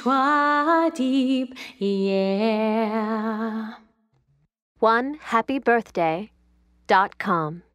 Biswadip, yeah. 1HappyBirthday.com